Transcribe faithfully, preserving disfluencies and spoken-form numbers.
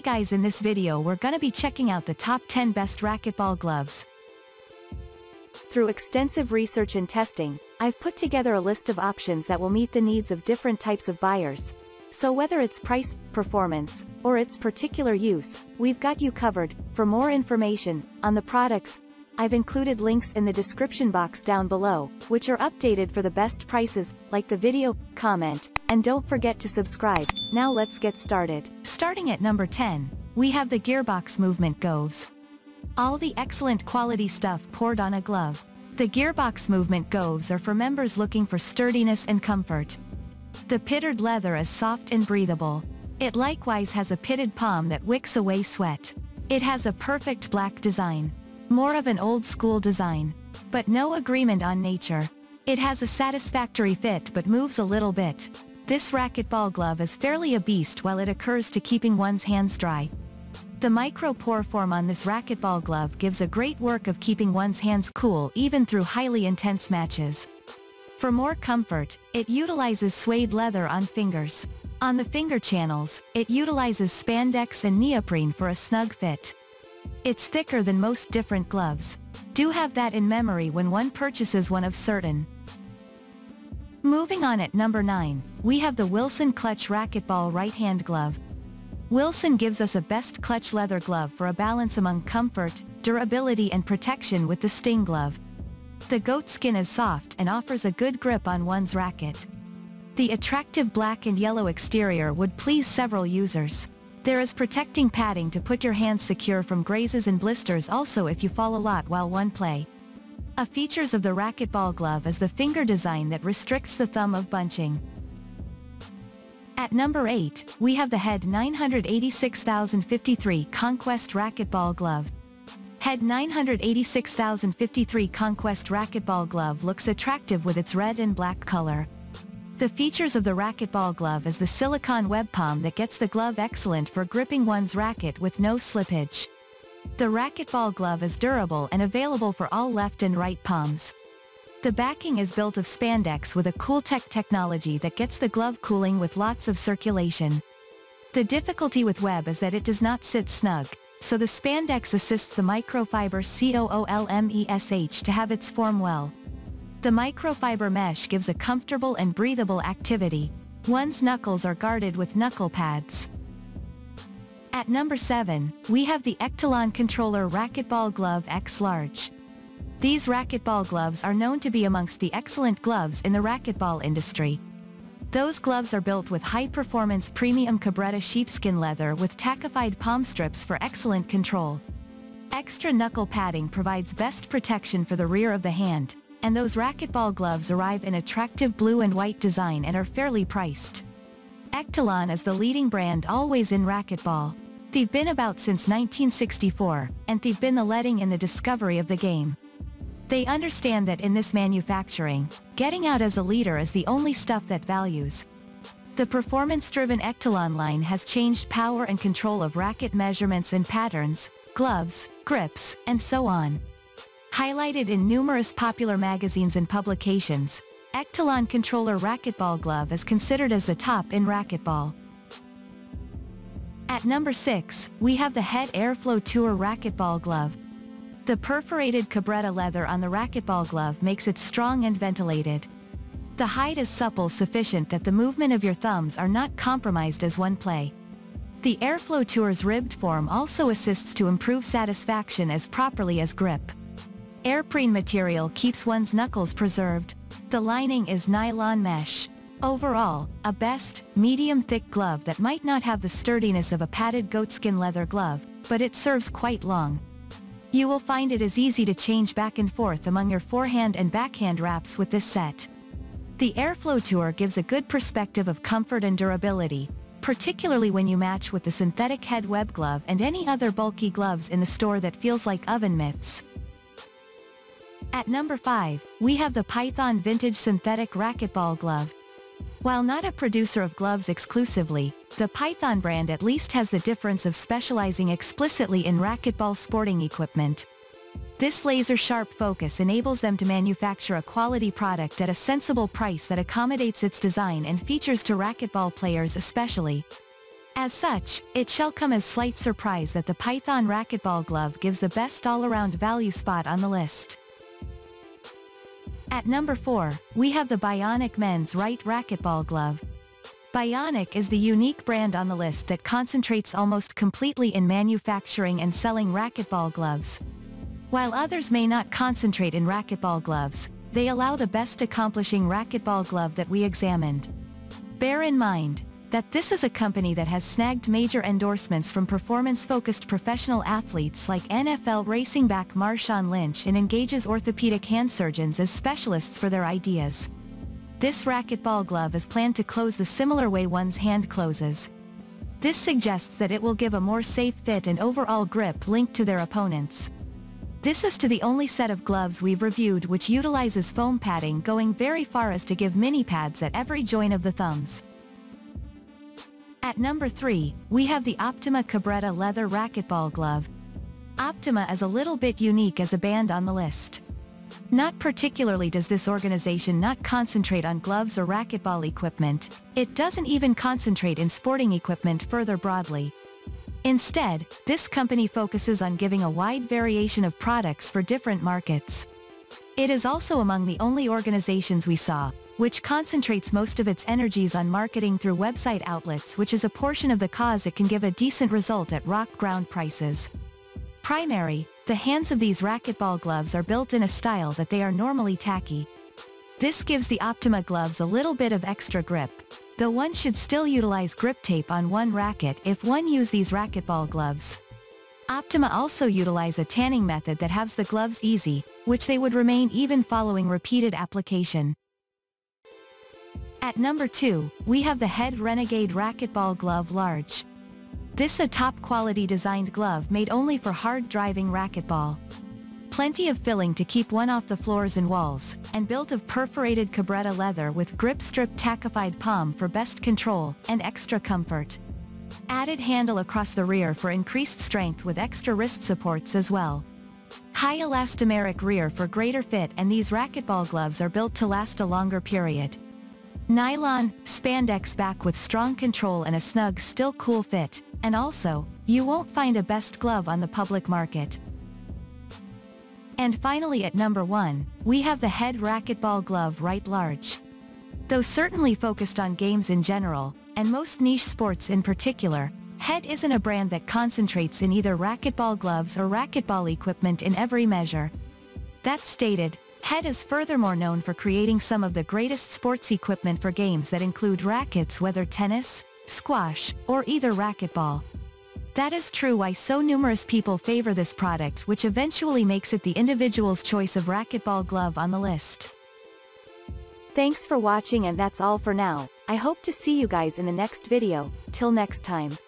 Hey guys, in this video we're gonna be checking out the top ten best racquetball gloves. Through extensive research and testing, I've put together a list of options that will meet the needs of different types of buyers. So whether it's price, performance, or its particular use, we've got you covered. For more information on the products, I've included links in the description box down below, which are updated for the best prices. Like the video, comment, and don't forget to subscribe. Now let's get started. Starting at number ten, we have the Gearbox Movement Gloves. All the excellent quality stuff poured on a glove. The Gearbox Movement Gloves are for members looking for sturdiness and comfort. The pitted leather is soft and breathable. It likewise has a pitted palm that wicks away sweat. It has a perfect black design. More of an old-school design. But no agreement on nature. It has a satisfactory fit but moves a little bit. This racquetball glove is fairly a beast while it occurs to keeping one's hands dry. The micro-pore form on this racquetball glove gives a great work of keeping one's hands cool even through highly intense matches. For more comfort, it utilizes suede leather on fingers. On the finger channels, it utilizes spandex and neoprene for a snug fit. It's thicker than most different gloves. Do have that in memory when one purchases one of certain. Moving on at number nine, we have the Wilson Clutch Racquetball Right Hand Glove. Wilson gives us a best clutch leather glove for a balance among comfort, durability and protection with the Sting glove. The goatskin is soft and offers a good grip on one's racket. The attractive black and yellow exterior would please several users. There is protecting padding to put your hands secure from grazes and blisters, also if you fall a lot while one play. A feature of the racquetball glove is the finger design that restricts the thumb of bunching. At number eight, we have the Head nine eight six zero five three Conquest Racquetball Glove. Head nine eight six zero five three Conquest Racquetball Glove looks attractive with its red and black color. The features of the racquetball glove is the silicone web palm that gets the glove excellent for gripping one's racket with no slippage. The racquetball glove is durable and available for all left and right palms. The backing is built of spandex with a Cooltech technology that gets the glove cooling with lots of circulation. The difficulty with web is that it does not sit snug, so the spandex assists the microfiber COOLMESH to have its form well. The microfiber mesh gives a comfortable and breathable activity. One's knuckles are guarded with knuckle pads. At number seven, we have the Ektelon Controller Racquetball Glove X-Large. These racquetball gloves are known to be amongst the excellent gloves in the racquetball industry. Those gloves are built with high-performance premium Cabretta sheepskin leather with tackified palm strips for excellent control. Extra knuckle padding provides best protection for the rear of the hand. And those racquetball gloves arrive in attractive blue and white design and are fairly priced. Ektelon is the leading brand always in racquetball. They've been about since nineteen sixty-four, and they've been the leading in the discovery of the game. They understand that in this manufacturing, getting out as a leader is the only stuff that values. The performance-driven Ektelon line has changed power and control of racket measurements and patterns, gloves, grips, and so on. Highlighted in numerous popular magazines and publications, Ektelon Controller Racquetball Glove is considered as the top in racquetball. At number six, we have the Head Airflow Tour Racquetball Glove. The perforated Cabretta leather on the racquetball glove makes it strong and ventilated. The hide is supple sufficient that the movement of your thumbs are not compromised as one play. The Airflow Tour's ribbed form also assists to improve satisfaction as properly as grip. Airprene material keeps one's knuckles preserved. The lining is nylon mesh. Overall, a best, medium-thick glove that might not have the sturdiness of a padded goatskin leather glove, but it serves quite long. You will find it is easy to change back and forth among your forehand and backhand wraps with this set. The Airflow Tour gives a good perspective of comfort and durability, particularly when you match with the synthetic head web glove and any other bulky gloves in the store that feels like oven mitts. At number five, we have the Python Vintage Synthetic Racquetball Glove. While not a producer of gloves exclusively, the Python brand at least has the difference of specializing explicitly in racquetball sporting equipment. This laser-sharp focus enables them to manufacture a quality product at a sensible price that accommodates its design and features to racquetball players especially. As such, it shall come as slight surprise that the Python Racquetball Glove gives the best all-around value spot on the list. At number four, we have the Bionic Men's Right Racquetball Glove. Bionic is the unique brand on the list that concentrates almost completely in manufacturing and selling racquetball gloves. While others may not concentrate in racquetball gloves, they allow the best accomplishing racquetball glove that we examined. Bear in mind that this is a company that has snagged major endorsements from performance-focused professional athletes like N F L racing back Marshawn Lynch and engages orthopedic hand surgeons as specialists for their ideas. This racquetball glove is planned to close the similar way one's hand closes. This suggests that it will give a more safe fit and overall grip linked to their opponents. This is to the only set of gloves we've reviewed which utilizes foam padding going very far as to give mini pads at every joint of the thumbs. At number three, we have the Optima Cabretta Leather Racquetball Glove. Optima is a little bit unique as a band on the list. Not particularly does this organization not concentrate on gloves or racquetball equipment, it doesn't even concentrate in sporting equipment further broadly. Instead, this company focuses on giving a wide variation of products for different markets. It is also among the only organizations we saw, which concentrates most of its energies on marketing through website outlets, which is a portion of the cause it can give a decent result at rock ground prices. Primary, the hands of these racquetball gloves are built in a style that they are normally tacky. This gives the Optima gloves a little bit of extra grip, though one should still utilize grip tape on one racket if one uses these racquetball gloves. Optima also utilize a tanning method that has the gloves easy, which they would remain even following repeated application. At number two, we have the Head Renegade Racquetball Glove Large. This is a top-quality designed glove made only for hard-driving racquetball. Plenty of filling to keep one off the floors and walls, and built of perforated Cabretta leather with grip-strip tackified palm for best control and extra comfort. Added handle across the rear for increased strength with extra wrist supports as well. High elastomeric rear for greater fit, and these racquetball gloves are built to last a longer period. Nylon, spandex back with strong control and a snug, still cool fit, and also, you won't find a best glove on the public market. And finally at number one, we have the Head Racquetball Glove Right Large. Though certainly focused on games in general, and most niche sports in particular, Head isn't a brand that concentrates in either racquetball gloves or racquetball equipment in every measure. That stated, Head is furthermore known for creating some of the greatest sports equipment for games that include rackets, whether tennis, squash, or either racquetball. That is true why so numerous people favor this product, which eventually makes it the individual's choice of racquetball glove on the list. Thanks for watching, and that's all for now. I hope to see you guys in the next video. Till next time.